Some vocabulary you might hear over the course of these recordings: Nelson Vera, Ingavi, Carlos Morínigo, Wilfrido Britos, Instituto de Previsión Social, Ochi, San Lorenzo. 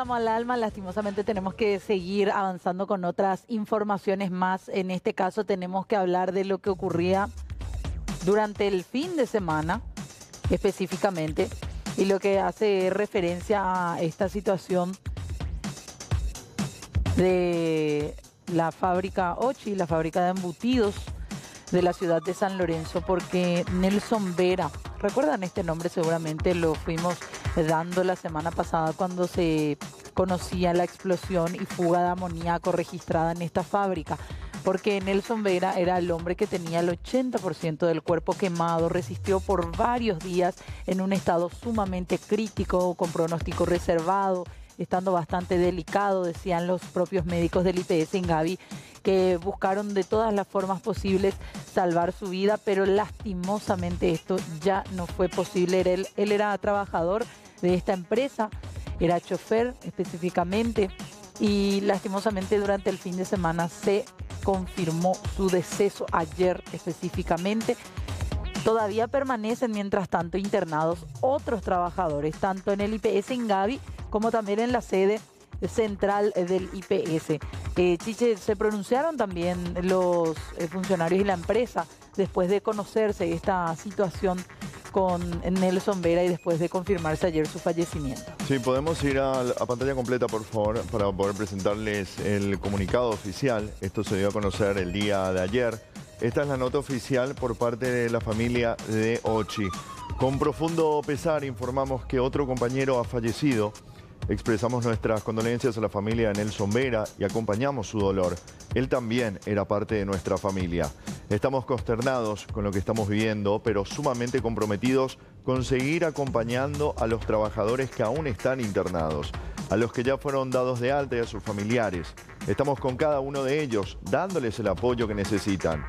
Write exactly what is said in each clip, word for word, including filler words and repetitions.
Préstamo al Alma. Lastimosamente tenemos que seguir avanzando con otras informaciones más. En este caso tenemos que hablar de lo que ocurría durante el fin de semana, específicamente, y lo que hace referencia a esta situación de la fábrica Ochi, la fábrica de embutidos de la ciudad de San Lorenzo, porque Nelson Vera, recuerdan este nombre seguramente, lo fuimos dando la semana pasada cuando se conocía la explosión y fuga de amoníaco registrada en esta fábrica, porque Nelson Vera era el hombre que tenía el ochenta por ciento del cuerpo quemado, resistió por varios días en un estado sumamente crítico, con pronóstico reservado, estando bastante delicado, decían los propios médicos del I P S Ingavi, que buscaron de todas las formas posibles salvar su vida, pero lastimosamente esto ya no fue posible. Él, él era trabajador de esta empresa, era chofer específicamente, y lastimosamente durante el fin de semana se confirmó su deceso ayer específicamente. Todavía permanecen, mientras tanto, internados otros trabajadores, tanto en el I P S Ingavi como también en la sede central del I P S. Eh, Chiche, se pronunciaron también los eh, funcionarios y la empresa después de conocerse esta situación con Nelson Vera y después de confirmarse ayer su fallecimiento. Sí, podemos ir a, a pantalla completa, por favor, para poder presentarles el comunicado oficial. Esto se dio a conocer el día de ayer. Esta es la nota oficial por parte de la familia de Ochi. Con profundo pesar informamos que otro compañero ha fallecido. Expresamos nuestras condolencias a la familia de Nelson Vera y acompañamos su dolor. Él también era parte de nuestra familia. Estamos consternados con lo que estamos viviendo, pero sumamente comprometidos con seguir acompañando a los trabajadores que aún están internados, a los que ya fueron dados de alta y a sus familiares. Estamos con cada uno de ellos, dándoles el apoyo que necesitan.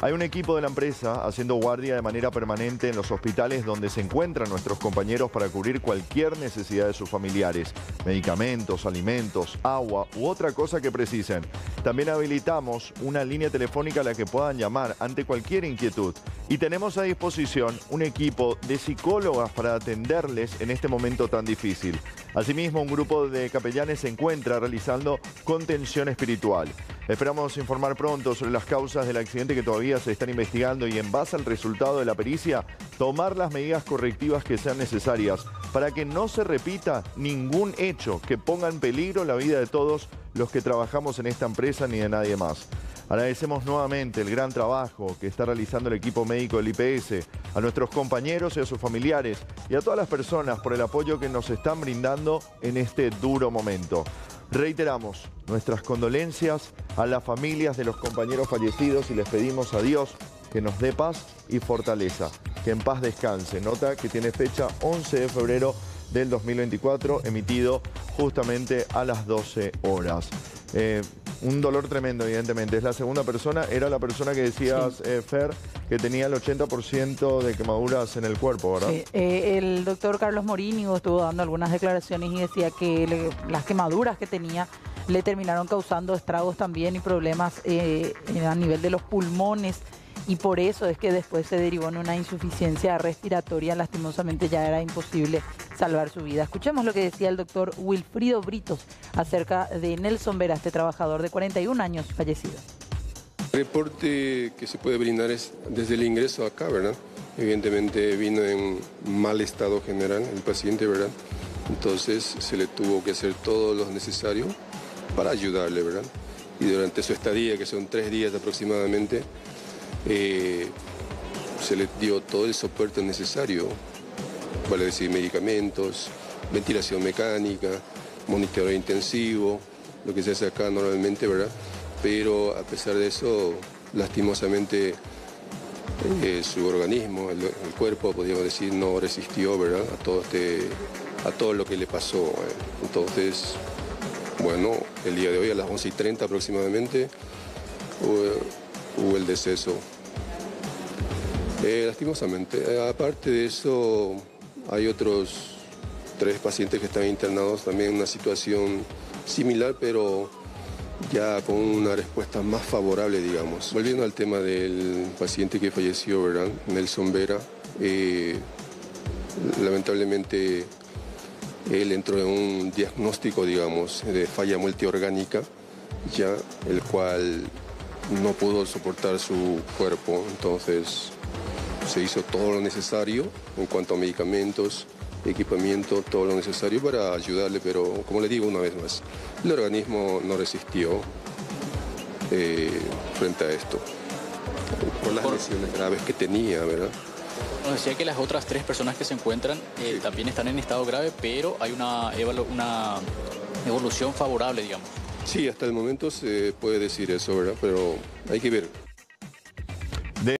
Hay un equipo de la empresa haciendo guardia de manera permanente en los hospitales donde se encuentran nuestros compañeros para cubrir cualquier necesidad de sus familiares, medicamentos, alimentos, agua u otra cosa que precisen. También habilitamos una línea telefónica a la que puedan llamar ante cualquier inquietud y tenemos a disposición un equipo de psicólogas para atenderles en este momento tan difícil. Asimismo, un grupo de capellanes se encuentra realizando contención espiritual. Esperamos informar pronto sobre las causas del accidente que todavía se están investigando y en base al resultado de la pericia, tomar las medidas correctivas que sean necesarias para que no se repita ningún hecho que ponga en peligro la vida de todos los que trabajamos en esta empresa ni de nadie más. Agradecemos nuevamente el gran trabajo que está realizando el equipo médico del I P S, a nuestros compañeros y a sus familiares y a todas las personas por el apoyo que nos están brindando en este duro momento. Reiteramos nuestras condolencias a las familias de los compañeros fallecidos y les pedimos a Dios que nos dé paz y fortaleza, que en paz descanse. Nota que tiene fecha once de febrero del dos mil veinticuatro, emitido justamente a las doce horas. Eh, un dolor tremendo, evidentemente. Es la segunda persona, era la persona que decías, sí. eh, Fer, que tenía el ochenta por ciento de quemaduras en el cuerpo, ¿verdad? Sí, eh, el doctor Carlos Morínigo estuvo dando algunas declaraciones y decía que le, las quemaduras que tenía le terminaron causando estragos también y problemas eh, a nivel de los pulmones, y por eso es que después se derivó en una insuficiencia respiratoria. Lastimosamente ya era imposible salvar su vida. Escuchemos lo que decía el doctor Wilfrido Britos acerca de Nelson Vera, este trabajador de cuarenta y un años fallecido. El reporte que se puede brindar es desde el ingreso acá, ¿verdad? Evidentemente vino en mal estado general el paciente, ¿verdad? Entonces se le tuvo que hacer todo lo necesario para ayudarle, ¿verdad? Y durante su estadía, que son tres días aproximadamente, eh, se le dio todo el soporte necesario, vale decir, medicamentos, ventilación mecánica, monitoreo intensivo, lo que se hace acá normalmente, ¿verdad? Pero a pesar de eso, lastimosamente, eh, su organismo, el, el cuerpo, podríamos decir, no resistió, ¿verdad?, a todo, este, a todo lo que le pasó. Eh. Entonces, bueno, el día de hoy, a las once y treinta aproximadamente, hubo, hubo el deceso. Eh, lastimosamente, eh, aparte de eso, hay otros tres pacientes que están internados también en una situación similar, pero ya con una respuesta más favorable, digamos. Volviendo al tema del paciente que falleció, ¿verdad?, Nelson Vera, eh, lamentablemente él entró en un diagnóstico, digamos, de falla multiorgánica, ya, el cual no pudo soportar su cuerpo, entonces se hizo todo lo necesario en cuanto a medicamentos, equipamiento, todo lo necesario para ayudarle, pero como le digo una vez más, el organismo no resistió eh, frente a esto, por las lesiones graves que tenía, ¿verdad? Nos decía que las otras tres personas que se encuentran eh, sí. también están en estado grave, pero hay una, una evolución favorable, digamos. Sí, hasta el momento se puede decir eso, ¿verdad? Pero hay que ver.